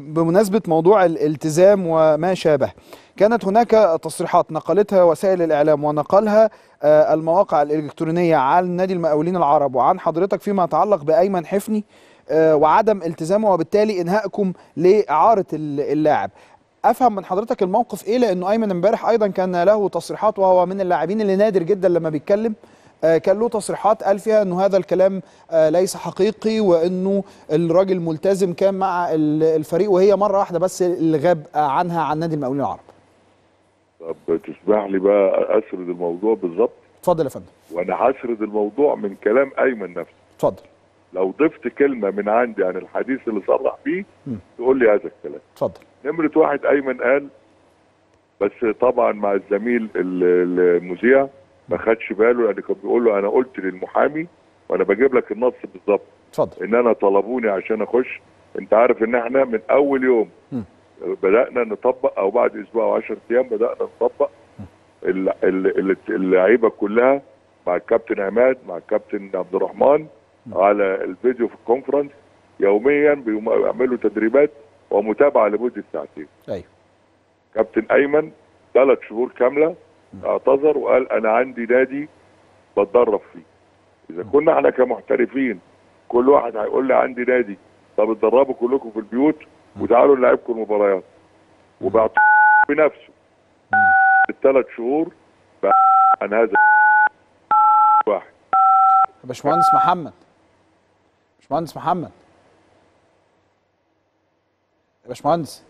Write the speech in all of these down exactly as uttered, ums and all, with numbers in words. بمناسبة موضوع الالتزام وما شابه، كانت هناك تصريحات نقلتها وسائل الإعلام ونقلها المواقع الإلكترونية عن نادي المقاولين العرب وعن حضرتك فيما يتعلق بأيمن حفني وعدم التزامه وبالتالي إنهائكم لإعارة اللاعب. أفهم من حضرتك الموقف إيه؟ لأنه أيمن امبارح أيضا كان له تصريحات، وهو من اللاعبين اللي نادر جدا لما بيتكلم، كان له تصريحات قال فيها انه هذا الكلام ليس حقيقي وانه الراجل ملتزم كان مع الفريق، وهي مره واحده بس اللي غاب عنها عن نادي المقاولين العرب. طب تسمح لي بقى اسرد الموضوع بالظبط؟ اتفضل يا فندم. وانا هسرد الموضوع من كلام ايمن نفسه. اتفضل. لو ضفت كلمه من عندي عن الحديث اللي صرح بيه تقول لي هذا الكلام. اتفضل. نمره واحد، ايمن قال بس طبعا مع الزميل المذيع ما خدش باله، لان كان بيقول له انا قلت للمحامي وانا بجيب لك النص بالظبط. اتفضل. ان انا طلبوني عشان اخش، انت عارف ان احنا من اول يوم م. بدانا نطبق، او بعد اسبوع و10 ايام بدانا نطبق اللعيبه كلها مع الكابتن عماد مع الكابتن عبد الرحمن م. على الفيديو في الكونفرنس، يوميا بيعملوا تدريبات ومتابعه لمده ساعتين. ايوه. كابتن ايمن ثلاث شهور كامله اعتذر وقال انا عندي نادي بتدرب فيه. اذا كنا احنا كمحترفين كل واحد هيقول لي عندي نادي، طب اتدربوا كلكم في البيوت وتعالوا نلعبكم مباريات، وباعتذر بنفسه الثلاث شهور عن هذا واحد. باشمهندس محمد باشمهندس محمد باشمهندس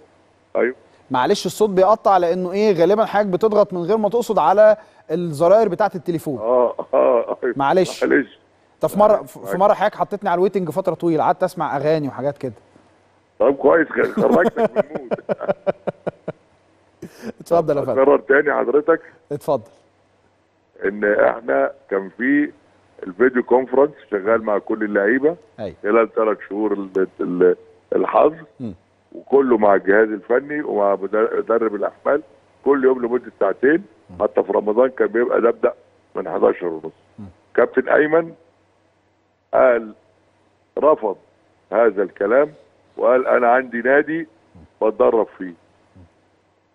ايوه معلش الصوت بيقطع، لانه ايه غالبا حضرتك بتضغط من غير ما تقصد على الزراير بتاعه التليفون. اه اه معلش معلش طب في مره في مره حضرتك حطيتني على الويتنج فتره طويله، قعدت اسمع اغاني وحاجات كده. طب كويس خرجتك من المود. اتفضل يا فندم. اكرر تاني حضرتك. اتفضل. ان احنا كان في الفيديو كونفرنس شغال مع كل اللعيبه خلال ثلاث شهور الحظر، وكله مع الجهاز الفني ومع مدرب الاحمال كل يوم لمده ساعتين، حتى في رمضان كان بيبقى نبدا من احد عشر ونص. كابتن ايمن قال رفض هذا الكلام وقال انا عندي نادي بتدرب فيه.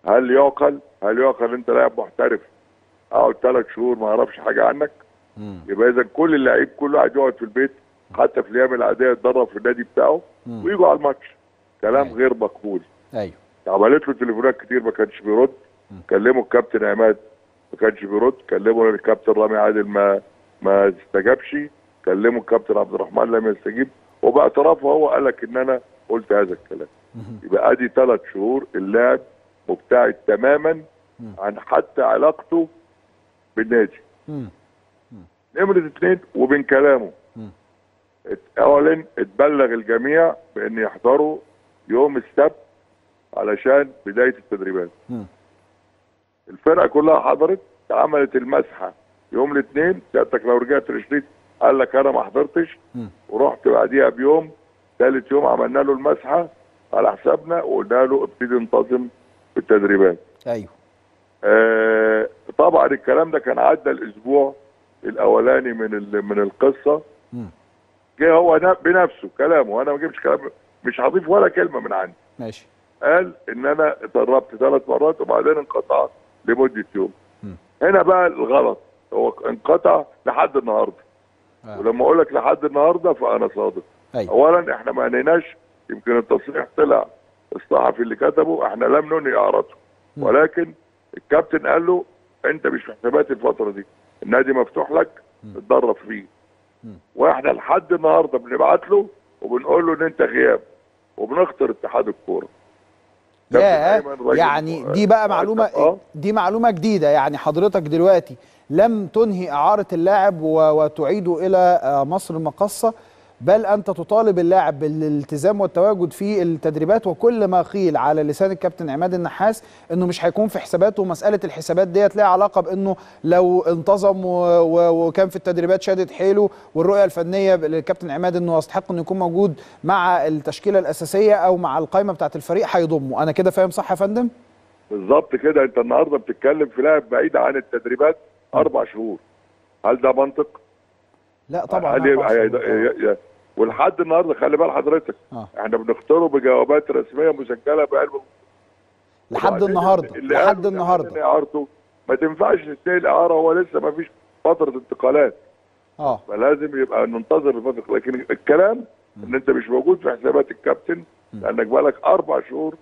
هل يعقل؟ هل يعقل انت لاعب محترف اقعد ثلاث شهور ما اعرفش حاجه عنك؟ يبقى اذا كل اللعيب كله قاعد يقعد في البيت حتى في الايام العاديه يتدرب في النادي بتاعه ويجوا على الماتش. كلام أيوه. غير مقبول. ايوه. عملت له تليفونات كتير ما كانش بيرد، كلموا الكابتن عماد ما كانش بيرد، كلموا الكابتن رامي عادل ما ما استجابش، كلموا الكابتن عبد الرحمن لم يستجيب، وباعترافه هو قال لك ان انا قلت هذا الكلام. يبقى ادي ثلاث شهور اللاعب مبتعد تماما عن حتى علاقته بالنادي. نمرة اثنين، وبين كلامه اعلن اتبلغ الجميع بان يحضروا يوم السبت علشان بدايه التدريبات. م. الفرقه كلها حضرت، عملت المسحه يوم الاثنين، سيادتك لو رجعت رشيد قال لك انا ما حضرتش، ورحت بعديها بيوم ثالث يوم عملنا له المسحه على حسابنا وقلنا له ابتدي انتظم في التدريبات. ايوه. آه طبعا الكلام ده كان عدى الاسبوع الاولاني من من القصه. م. جه هو بنفسه كلامه، انا ما جبتش كلام، مش هضيف ولا كلمه من عندي. ماشي. قال ان انا اتدربت ثلاث مرات وبعدين انقطعت لمده يوم. م. هنا بقى الغلط، هو انقطع لحد النهارده. آه. ولما اقول لك لحد النهارده فانا صادق. أي. اولا احنا ما انهيناش، يمكن التصريح طلع الصحفي اللي كتبه، احنا لم ننهي اعارته، ولكن الكابتن قال له انت مش في حسابات الفتره دي، النادي مفتوح لك اتدرب فيه. م. واحنا لحد النهارده بنبعت له وبنقول له ان انت غياب، وبنخطر اتحاد الكوره. يعني دي بقى معلومه أه؟ دي معلومه جديده، يعني حضرتك دلوقتي لم تنهي اعاره اللاعب وتعيده الى مصر المقاصه، بل انت تطالب اللاعب بالالتزام والتواجد في التدريبات، وكل ما قيل على لسان الكابتن عماد النحاس انه مش هيكون في حساباته، ومساله الحسابات ديت لها علاقه بانه لو انتظم وكان في التدريبات شادد حيله، والرؤيه الفنيه للكابتن عماد انه يستحق انه يكون موجود مع التشكيله الاساسيه او مع القائمه بتاعه الفريق هيضمه. انا كده فاهم صح يا فندم؟ بالظبط كده. انت النهارده بتتكلم في لاعب بعيد عن التدريبات اربع شهور، هل ده منطق؟ لا طبعا. هل ولحد النهارده خلي بال حضرتك آه. احنا بنختاره بجوابات رسميه مسجله بعلم لحد النهارده لحد النهارده اعارته ما تنفعش تنتهي الاعاره، هو لسه ما فيش فتره انتقالات اه فلازم يبقى ننتظر الفتره. لكن الكلام ان انت مش موجود في حسابات الكابتن لانك بقالك اربع شهور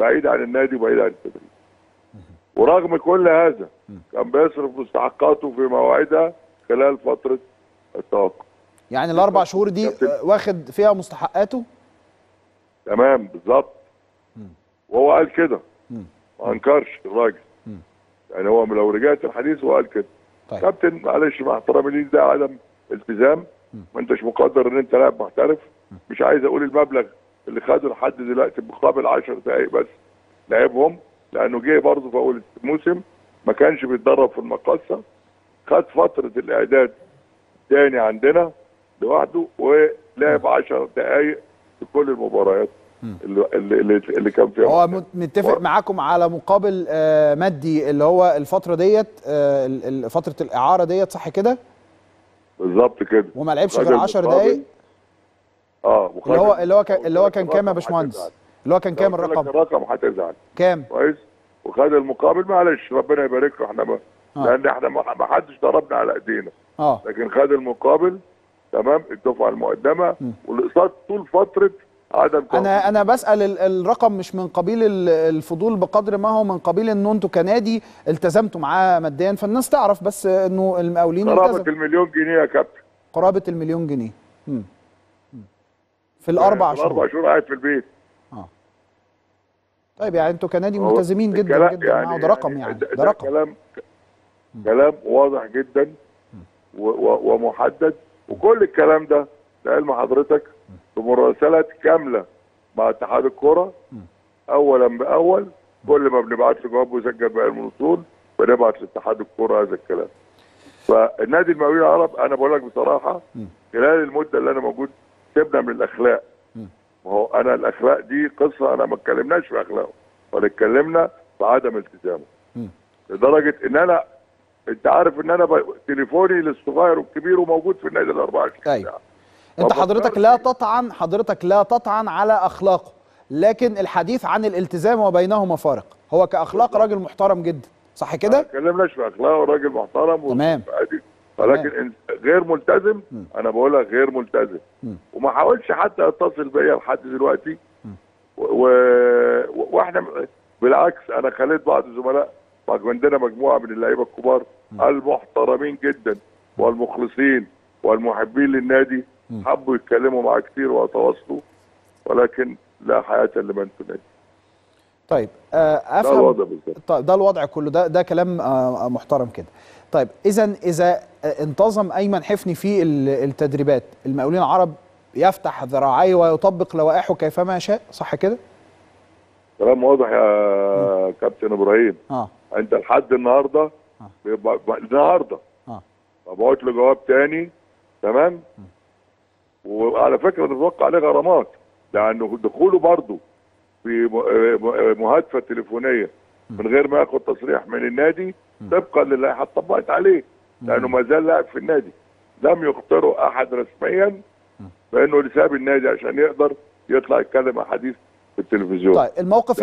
بعيد عن النادي وبعيد عن التدريب، ورغم كل هذا كان بيصرف مستحقاته في مواعيدها خلال فتره التوقف. يعني الاربع شهور دي واخد فيها مستحقاته؟ تمام بالظبط، وهو قال كده ما انكرش الراجل، يعني هو لو رجعت الحديث هو قال كده. طيب. كابتن معلش مع احترامي ليك ده عدم التزام، ما انتش مقدر ان انت لاعب محترف، مش عايز اقول المبلغ اللي خده لحد دلوقتي مقابل عشر دقائق بس لعبهم، لانه جه برضه في اول الموسم ما كانش بيتدرب في المقاصه، خد فتره الاعداد تاني عندنا لوحده ولعب عشر دقائق في كل المباريات اللي اللي, اللي كان فيها. هو متفق معاكم على مقابل آه مادي اللي هو الفتره ديت آه فتره الاعاره ديت صح كده؟ بالظبط كده. وما لعبش غير عشر دقائق اه اللي هو اللي هو كان اللي هو كان كام يا باشمهندس؟ اللي هو كان كام الرقم؟ الرقم هتزعل كام؟ كويس؟ وخد المقابل معلش ربنا يبارك له احنا ما آه. لان احنا ما حدش ضربنا على ايدينا اه لكن خد المقابل تمام الدفعه المقدمه والاقساط طول فتره عدم توقف. انا انا بسال الرقم مش من قبيل الفضول بقدر ما هو من قبيل ان انتوا كنادي التزمتوا معاه ماديا فالناس تعرف بس انه المقاولين قرابه المليون جنيه يا كابتن، قرابه المليون جنيه امم في الاربع يعني شهور الاربع شهور قاعد في البيت اه طيب يعني انتوا كنادي ملتزمين جدا جدا يعني معاه ده رقم يعني ده, ده رقم كلام كلام واضح جدا ومحدد وكل الكلام ده لعلم حضرتك بمراسلات كامله مع اتحاد الكره اولا باول كل ما بنبعت له جواب مسجل بعلم الاصول بنبعت لاتحاد الكره هذا الكلام. فالنادي المقاولين العرب انا بقول لك بصراحه خلال المده اللي انا موجود سيبنا من الاخلاق، ما هو انا الاخلاق دي قصه انا ما اتكلمناش في اخلاقه ولا اتكلمنا في عدم التزامه لدرجه ان انا انت عارف ان انا ب... تليفوني للصغير والكبير وموجود في النادي الأربعة وعشرين ساعه. انت حضرتك لا تطعن حضرتك لا تطعن على اخلاقه لكن الحديث عن الالتزام وبينهما فارق، هو كاخلاق راجل محترم جدا صح كده؟ ما اتكلمناش في اخلاقه راجل محترم تمام ولكن غير ملتزم م. انا بقولها غير ملتزم م. وما حاولش حتى اتصل بيا لحد دلوقتي و... و... واحنا بالعكس انا خليت بعض الزملاء عندنا مجموعه من اللعيبه الكبار المحترمين جدا والمخلصين والمحبين للنادي حبوا يتكلموا معاه كتير ويتواصلوا ولكن لا حياه لمن في النادي. طيب افهم ده الوضع بالظبط، ده الوضع كله ده ده كلام محترم كده. طيب اذا اذا انتظم ايمن حفني في التدريبات المقاولين العرب يفتح ذراعيه ويطبق لوائحه كيفما شاء صح كده؟ كلام واضح يا كابتن ابراهيم. اه انت لحد النهارده آه. النهارده اه فبعت له جواب تاني تمام م. وعلى فكره نتوقع عليه غرامات لانه دخوله برضه في مهادفه تليفونيه م. من غير ما ياخد تصريح من النادي طبقا للائحه اتطبقت عليه لانه ما زال لاعب في النادي، لم يخطره احد رسميا بانه اللي ساب النادي عشان يقدر يطلع يتكلم مع حديث في التلفزيون. طيب الموقف